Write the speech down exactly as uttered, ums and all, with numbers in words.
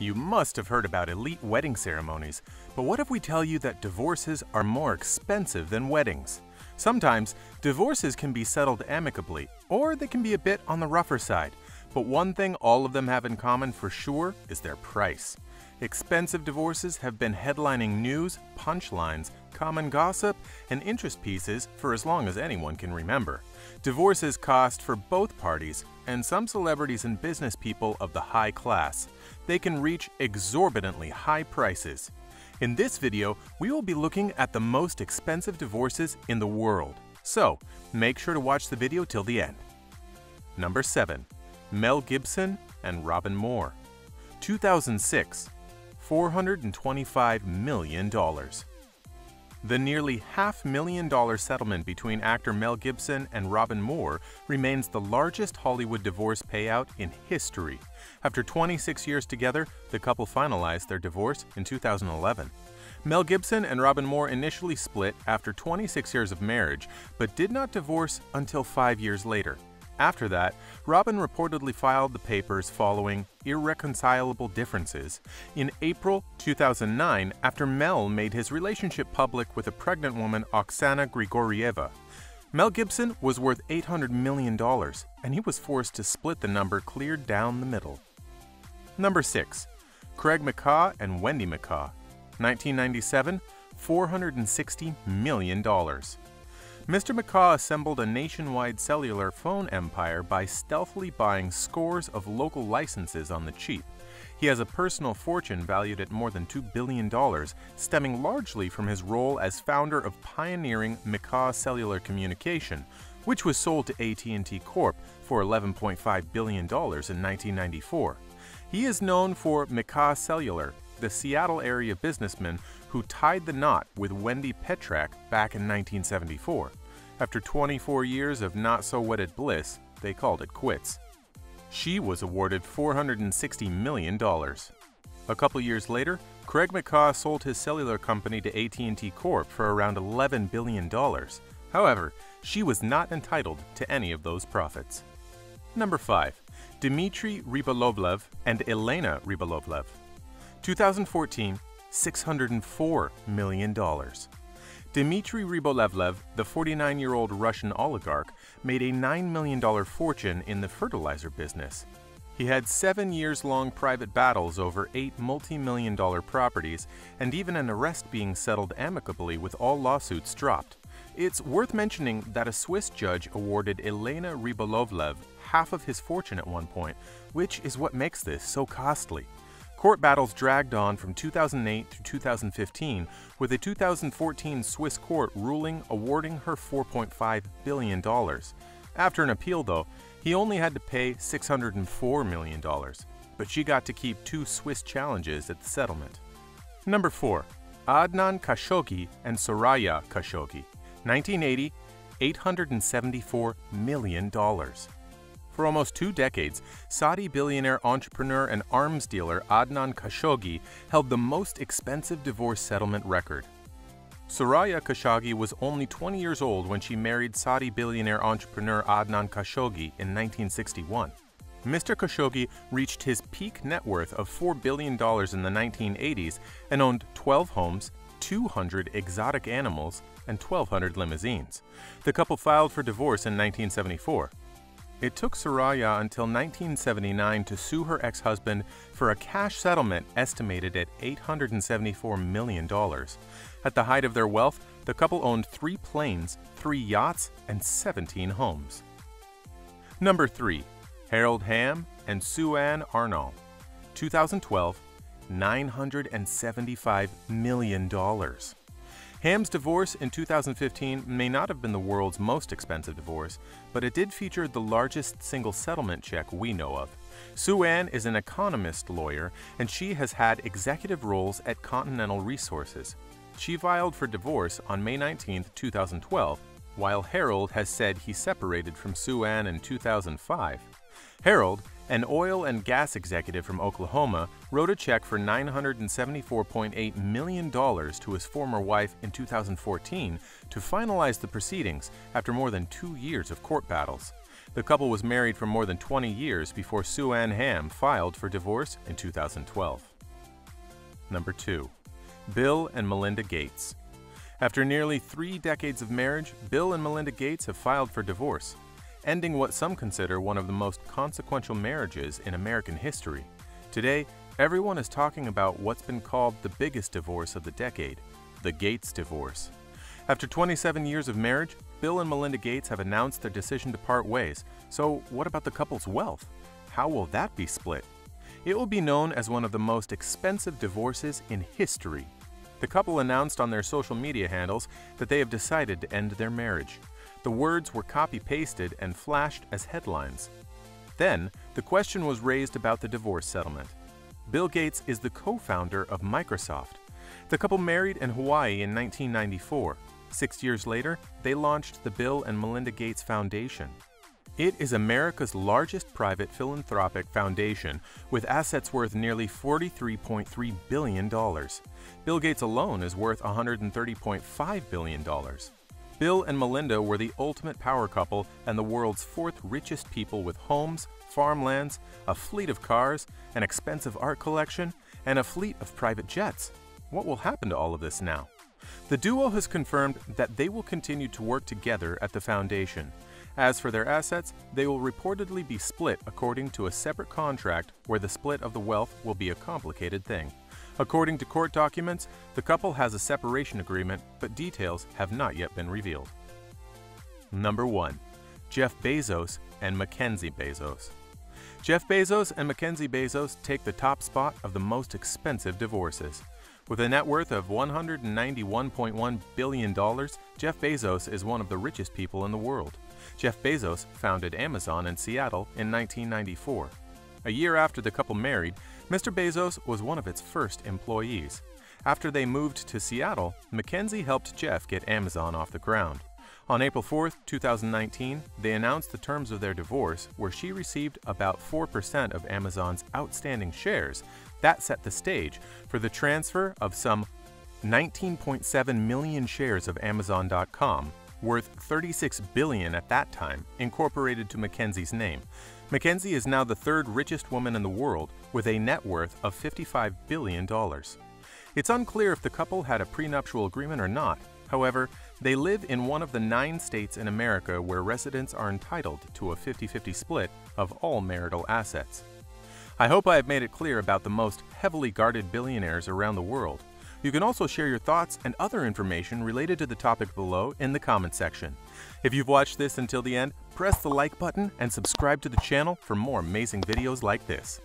You must have heard about elite wedding ceremonies, but what if we tell you that divorces are more expensive than weddings? Sometimes, divorces can be settled amicably, or they can be a bit on the rougher side. But one thing all of them have in common for sure is their price. Expensive divorces have been headlining news, punchlines, common gossip, and interest pieces for as long as anyone can remember. Divorces cost for both parties, and some celebrities and business people of the high class. They can reach exorbitantly high prices. In this video, we will be looking at the most expensive divorces in the world. So, make sure to watch the video till the end. Number seven. Mel Gibson and Robyn Moore. two thousand six – four hundred twenty-five million dollars. The nearly half-million dollar settlement between actor Mel Gibson and Robyn Moore remains the largest Hollywood divorce payout in history. After twenty-six years together, the couple finalized their divorce in two thousand eleven. Mel Gibson and Robyn Moore initially split after twenty-six years of marriage, but did not divorce until five years later. After that, Robyn reportedly filed the papers following irreconcilable differences. In April two thousand nine, after Mel made his relationship public with a pregnant woman, Oksana Grigorieva. Mel Gibson was worth eight hundred million dollars, and he was forced to split the number cleared down the middle. Number six. Craig McCaw and Wendy McCaw. nineteen ninety-seven – four hundred sixty million dollars. Mister McCaw assembled a nationwide cellular phone empire by stealthily buying scores of local licenses on the cheap. He has a personal fortune valued at more than two billion dollars, stemming largely from his role as founder of pioneering McCaw Cellular Communication, which was sold to A T and T Corp for eleven point five billion dollars in nineteen ninety-four. He is known for McCaw Cellular, the Seattle area businessman who tied the knot with Wendy Petrak back in nineteen seventy-four. After twenty-four years of not-so-wedded bliss, they called it quits. She was awarded four hundred sixty million dollars. A couple years later, Craig McCaw sold his cellular company to A T and T Corp for around eleven billion dollars. However, she was not entitled to any of those profits. Number five. Dmitry Rybolovlev and Elena Rybolovlev. two thousand fourteen, six hundred four million dollars. Dmitry Rybolovlev, the forty-nine-year-old Russian oligarch, made a nine million dollar fortune in the fertilizer business. He had seven years-long private battles over eight multi-million dollar properties, and even an arrest being settled amicably with all lawsuits dropped. It's worth mentioning that a Swiss judge awarded Elena Rybolovlev half of his fortune at one point, which is what makes this so costly. Court battles dragged on from two thousand eight through two thousand fifteen, with a two thousand fourteen Swiss court ruling awarding her four point five billion dollars. After an appeal, though, he only had to pay six hundred four million dollars, but she got to keep two Swiss challenges at the settlement. Number four. Adnan Khashoggi and Soraya Khashoggi. nineteen eighty – eight hundred seventy-four million dollars. For almost two decades, Saudi billionaire entrepreneur and arms dealer Adnan Khashoggi held the most expensive divorce settlement record. Soraya Khashoggi was only twenty years old when she married Saudi billionaire entrepreneur Adnan Khashoggi in nineteen sixty-one. Mister Khashoggi reached his peak net worth of four billion dollars in the nineteen eighties and owned twelve homes, two hundred exotic animals, and twelve hundred limousines. The couple filed for divorce in nineteen seventy-four. It took Soraya until nineteen seventy-nine to sue her ex-husband for a cash settlement estimated at eight hundred seventy-four million dollars. At the height of their wealth, the couple owned three planes, three yachts, and seventeen homes. Number three. Harold Hamm and Sue Ann Arnall. two thousand twelve, nine hundred seventy-five million dollars. Hamm's divorce in two thousand fifteen may not have been the world's most expensive divorce, but it did feature the largest single settlement check we know of. Sue Ann is an economist lawyer, and she has had executive roles at Continental Resources. She filed for divorce on May nineteenth two thousand twelve, while Harold has said he separated from Sue Ann in two thousand five. Harold, an oil and gas executive from Oklahoma, wrote a check for nine hundred seventy-four point eight million dollars to his former wife in two thousand fourteen to finalize the proceedings after more than two years of court battles. The couple was married for more than twenty years before Sue Ann Hamm filed for divorce in two thousand twelve. Number two. Bill and Melinda Gates. After nearly three decades of marriage, Bill and Melinda Gates have filed for divorce, ending what some consider one of the most consequential marriages in American history. Today, everyone is talking about what's been called the biggest divorce of the decade, the Gates divorce. After twenty-seven years of marriage, Bill and Melinda Gates have announced their decision to part ways. So what about the couple's wealth? How will that be split? It will be known as one of the most expensive divorces in history. The couple announced on their social media handles that they have decided to end their marriage. The words were copy-pasted and flashed as headlines. Then, the question was raised about the divorce settlement. Bill Gates is the co-founder of Microsoft. The couple married in Hawaii in nineteen ninety-four. Six years later, they launched the Bill and Melinda Gates Foundation. It is America's largest private philanthropic foundation, with assets worth nearly forty-three point three billion dollars. Bill Gates alone is worth one hundred thirty point five billion dollars. Bill and Melinda were the ultimate power couple and the world's fourth richest people, with homes, farmlands, a fleet of cars, an expensive art collection, and a fleet of private jets. What will happen to all of this now? The duo has confirmed that they will continue to work together at the foundation. As for their assets, they will reportedly be split according to a separate contract, where the split of the wealth will be a complicated thing. According to court documents, the couple has a separation agreement, but details have not yet been revealed. Number one. Jeff Bezos and Mackenzie Bezos. Jeff Bezos and Mackenzie Bezos take the top spot of the most expensive divorces. With a net worth of one hundred ninety-one point one billion dollars, Jeff Bezos is one of the richest people in the world. Jeff Bezos founded Amazon in Seattle in nineteen ninety-four. A year after the couple married, Mister Bezos was one of its first employees. After they moved to Seattle, Mackenzie helped Jeff get Amazon off the ground. On April fourth, two thousand nineteen, they announced the terms of their divorce, where she received about four percent of Amazon's outstanding shares. That set the stage for the transfer of some nineteen point seven million shares of Amazon dot com, worth thirty-six billion dollars at that time, incorporated to Mackenzie's name. Mackenzie is now the third richest woman in the world, with a net worth of fifty-five billion dollars. It's unclear if the couple had a prenuptial agreement or not. However, they live in one of the nine states in America where residents are entitled to a fifty-fifty split of all marital assets. I hope I have made it clear about the most heavily guarded billionaires around the world. You can also share your thoughts and other information related to the topic below in the comment section. If you've watched this until the end, press the like button and subscribe to the channel for more amazing videos like this.